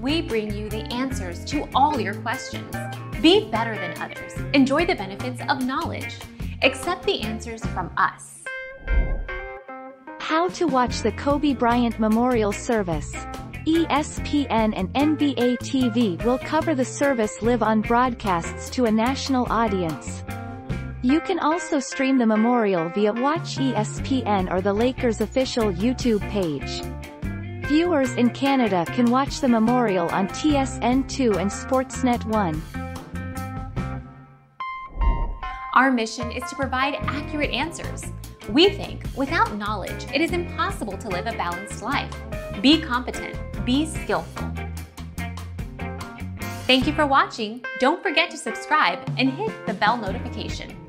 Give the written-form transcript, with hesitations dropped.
we bring you the answers to all your questions. Be better than others. Enjoy the benefits of knowledge. Accept the answers from us. How to watch the Kobe Bryant Memorial Service. ESPN and NBA TV will cover the service live on broadcasts to a national audience. You can also stream the memorial via Watch ESPN or the Lakers official YouTube page. Viewers in Canada can watch the memorial on TSN2 and Sportsnet 1. Our mission is to provide accurate answers. We think without knowledge, it is impossible to live a balanced life. Be competent, be skillful. Thank you for watching. Don't forget to subscribe and hit the bell notification.